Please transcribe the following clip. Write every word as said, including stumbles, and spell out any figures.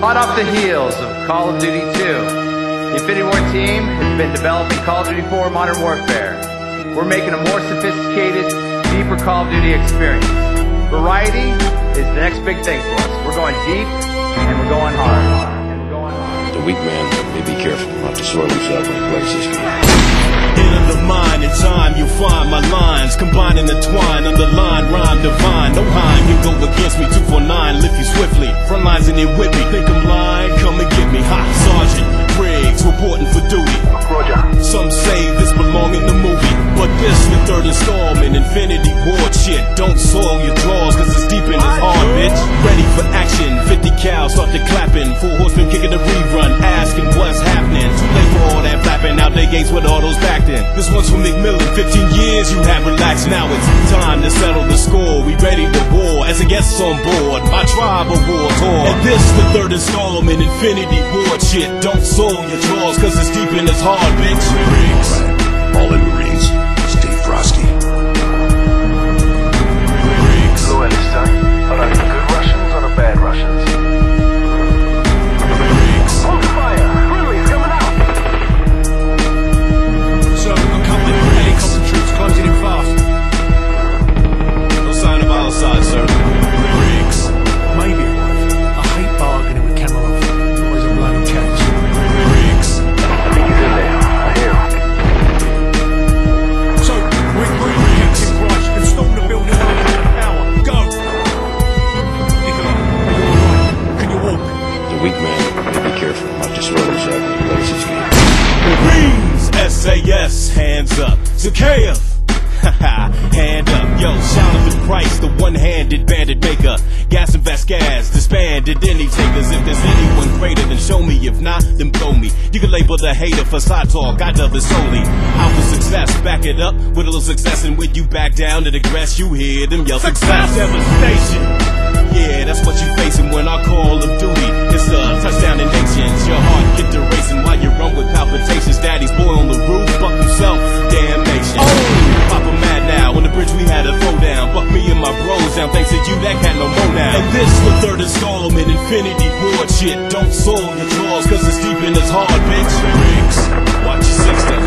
Hot off the heels of Call of Duty two, the Infinity War team has been developing Call of Duty four: Modern Warfare. We're making a more sophisticated, deeper Call of Duty experience. Variety is the next big thing for us. We're going deep, and we're going hard. The weak man may be careful not to soil himself when he plays this game. In the mind and time, you'll find my lines combining the twine, underline, rhyme, divine. No harm, you go against me. Two for nine, lift you swiftly. Front lines in there with me. Think I'm lying? Come and get me. Hot Sergeant Griggs reporting for duty. Roger. Some say this belong in the movie. But this the third installment, Infinity Ward shit. Don't soil your draws, cause it's deep in his arm, bitch. Ready for action, fifty cal, start to clapping. Full horseman kicking the rerun, asking what's happening. Too late for all that flapping, out they gates with all those backed in. This one's from McMillan, fifteen years you have relaxed. Now it's time to settle the score, we ready to war. As a guest on board, my tribe awards all. And this the third installment, Infinity Ward shit. Don't soil your draws, cause it's deep in his hard, bitch. Riggs. All in Marines. S A S, hands up. Zakaia, haha, hand up. Yo, Shaolin Price, the one-handed bandit maker. Gas and Vasquez, disbanded any takers. If there's anyone greater, then show me. If not, then throw me. You can label the hater for side talk, I dub it solely. Alpha success, back it up with a little success. And when you back down and aggress, you hear them yell success. Devastation, yeah, that's what you facing when I call of duty. It's a touchdown in nations. Your heart get to racing while you run with palpitations. Daddy's boy on the roof, buck himself, damnation. Oh! Papa mad now, on the bridge we had a throwdown. Buck me and my bros down, thanks to you that cat no more now. And this the third installment, Infinity Ward shit. Don't soil your claws, cause it's deep in his hard, bitch. Watch your six